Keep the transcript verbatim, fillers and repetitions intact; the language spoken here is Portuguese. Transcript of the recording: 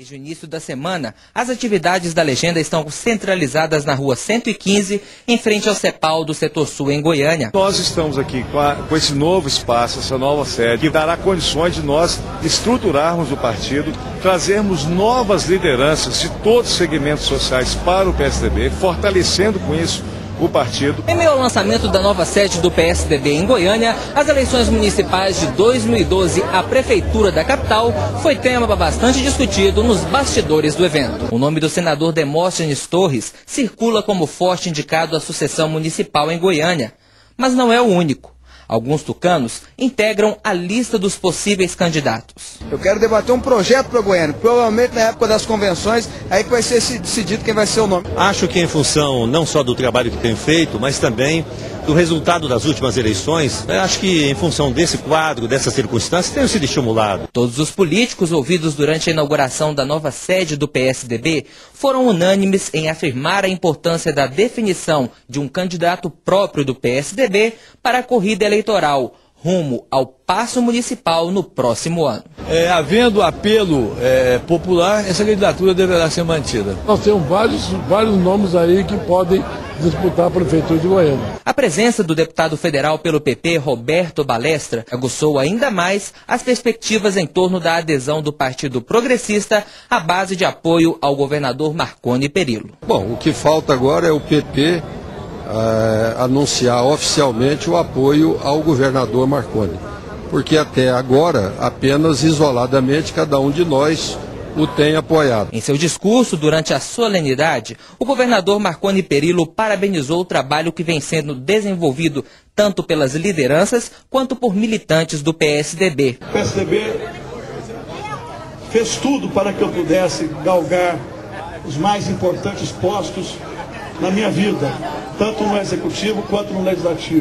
Desde o início da semana, as atividades da legenda estão centralizadas na rua cento e quinze, em frente ao Cepal do Setor Sul, em Goiânia. Nós estamos aqui com, a, com esse novo espaço, essa nova sede, que dará condições de nós estruturarmos o partido, trazermos novas lideranças de todos os segmentos sociais para o P S D B, fortalecendo com isso o partido. Em meio ao lançamento da nova sede do P S D B em Goiânia, as eleições municipais de dois mil e doze à prefeitura da capital foi tema bastante discutido nos bastidores do evento. O nome do senador Demóstenes Torres circula como forte indicado à sucessão municipal em Goiânia, mas não é o único. Alguns tucanos integram a lista dos possíveis candidatos. Eu quero debater um projeto para Goiânia. Provavelmente na época das convenções, aí vai ser decidido quem vai ser o nome. Acho que em função não só do trabalho que tem feito, mas também do resultado das últimas eleições, acho que em função desse quadro, dessas circunstâncias, tenho sido estimulado. Todos os políticos ouvidos durante a inauguração da nova sede do P S D B foram unânimes em afirmar a importância da definição de um candidato próprio do P S D B para a corrida eleitoral. eleitoral rumo ao Paço municipal no próximo ano. É, havendo apelo é, popular, essa candidatura deverá ser mantida. Nós temos vários, vários nomes aí que podem disputar a prefeitura de Goiânia. A presença do deputado federal pelo P P, Roberto Balestra, aguçou ainda mais as perspectivas em torno da adesão do Partido Progressista à base de apoio ao governador Marconi Perillo. Bom, o que falta agora é o P P Uh, anunciar oficialmente o apoio ao governador Marconi, porque até agora, apenas isoladamente, cada um de nós o tem apoiado. Em seu discurso, durante a solenidade, o governador Marconi Perillo parabenizou o trabalho que vem sendo desenvolvido tanto pelas lideranças quanto por militantes do P S D B. O P S D B fez tudo para que eu pudesse galgar os mais importantes postos na minha vida, tanto no executivo quanto no legislativo.